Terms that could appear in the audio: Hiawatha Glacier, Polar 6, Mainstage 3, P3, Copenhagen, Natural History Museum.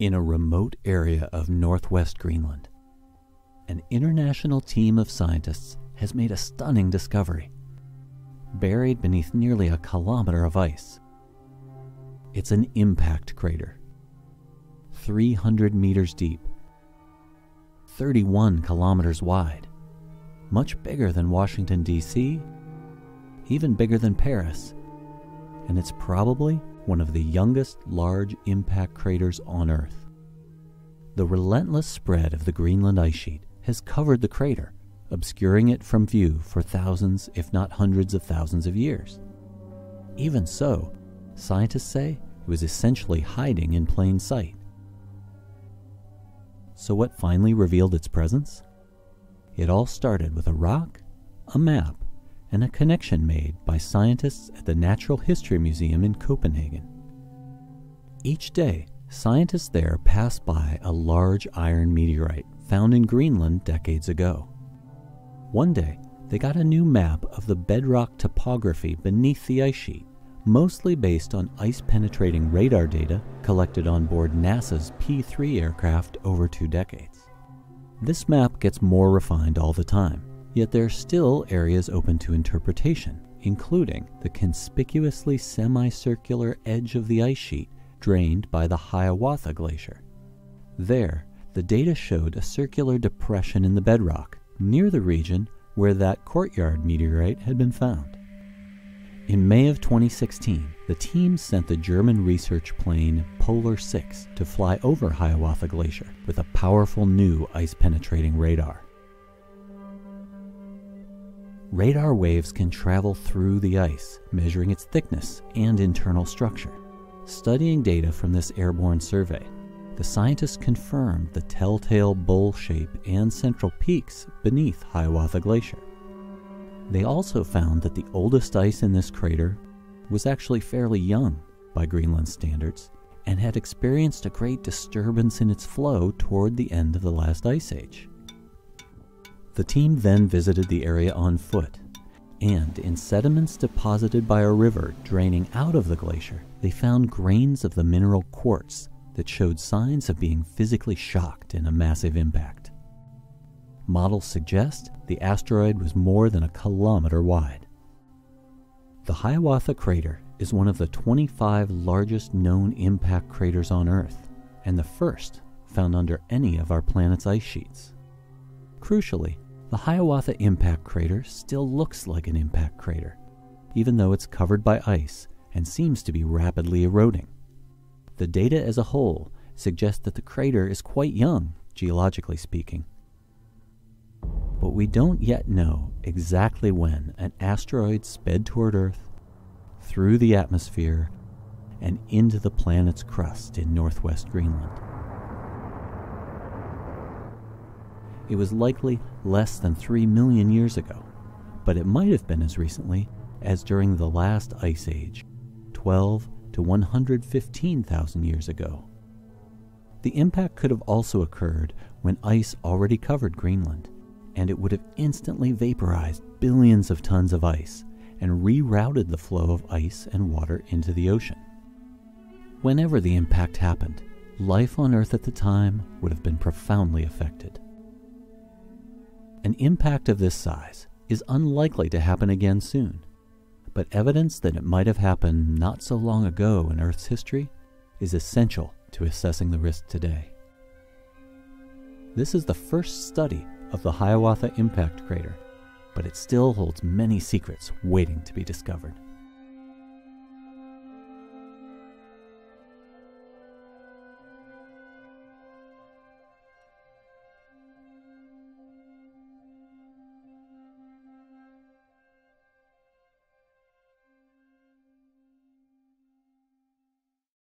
in a remote area of northwest Greenland, an international team of scientists has made a stunning discovery, buried beneath nearly a kilometer of ice. It's an impact crater, 300 meters deep, 31 kilometers wide, much bigger than Washington, D.C., even bigger than Paris, and it's probably one of the youngest large impact craters on Earth. The relentless spread of the Greenland ice sheet has covered the crater, obscuring it from view for thousands, if not hundreds of thousands of years. Even so, scientists say it was essentially hiding in plain sight. So what finally revealed its presence? It all started with a rock, a map, and a connection made by scientists at the Natural History Museum in Copenhagen. Each day, scientists there pass by a large iron meteorite found in Greenland decades ago. One day, they got a new map of the bedrock topography beneath the ice sheet, mostly based on ice-penetrating radar data collected on board NASA's P3 aircraft over 2 decades. This map gets more refined all the time, yet there are still areas open to interpretation, including the conspicuously semicircular edge of the ice sheet drained by the Hiawatha Glacier. There, the data showed a circular depression in the bedrock near the region where that courtyard meteorite had been found. In May of 2016, the team sent the German research plane Polar 6 to fly over Hiawatha Glacier with a powerful new ice-penetrating radar. Radar waves can travel through the ice, measuring its thickness and internal structure. Studying data from this airborne survey, the scientists confirmed the telltale bowl shape and central peaks beneath Hiawatha Glacier. They also found that the oldest ice in this crater was actually fairly young by Greenland standards and had experienced a great disturbance in its flow toward the end of the last ice age. The team then visited the area on foot, and in sediments deposited by a river draining out of the glacier, they found grains of the mineral quartz that showed signs of being physically shocked in a massive impact. Models suggest the asteroid was more than a kilometer wide. The Hiawatha crater is one of the 25 largest known impact craters on Earth, and the first found under any of our planet's ice sheets. Crucially, the Hiawatha impact crater still looks like an impact crater, even though it's covered by ice and seems to be rapidly eroding. The data as a whole suggests that the crater is quite young, geologically speaking. But we don't yet know exactly when an asteroid sped toward Earth, through the atmosphere, and into the planet's crust in northwest Greenland. It was likely less than 3 million years ago, but it might have been as recently as during the last ice age, 12 to 115,000 years ago. The impact could have also occurred when ice already covered Greenland, and it would have instantly vaporized billions of tons of ice and rerouted the flow of ice and water into the ocean. Whenever the impact happened, life on Earth at the time would have been profoundly affected. An impact of this size is unlikely to happen again soon, but evidence that it might have happened not so long ago in Earth's history is essential to assessing the risk today. This is the first study of the Hiawatha impact crater, but it still holds many secrets waiting to be discovered.